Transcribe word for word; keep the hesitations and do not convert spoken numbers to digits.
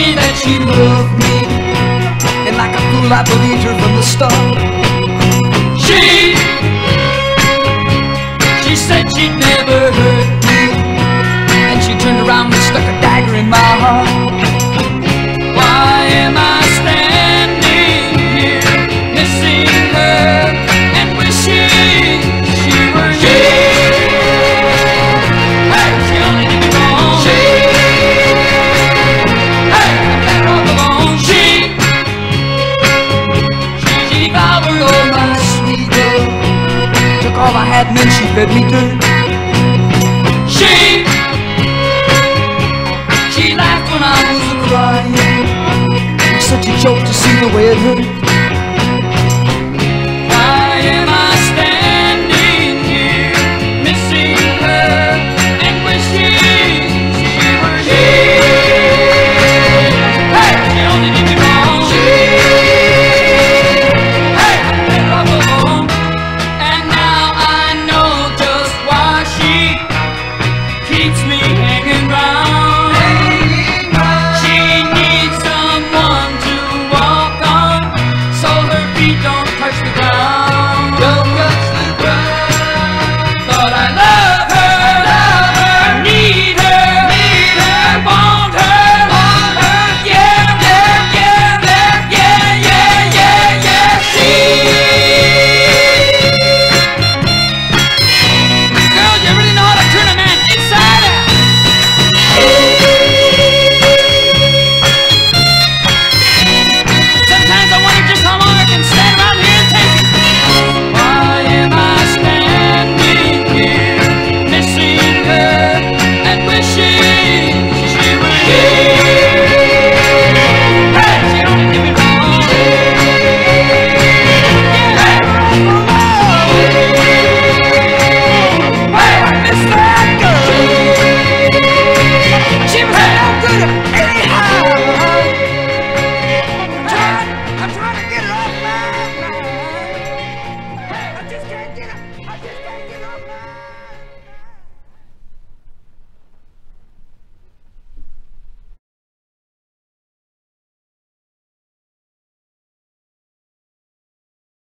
me that she loved me, and like a fool I believed her from the start. She She said she'd never hurt me, and she turned around and stuck a dagger in my heart. Why am I standing here missing her and wishing she were here? All I had, and then she fed me dirt. She She laughed when I was crying. Such a joke to see the way it hurt.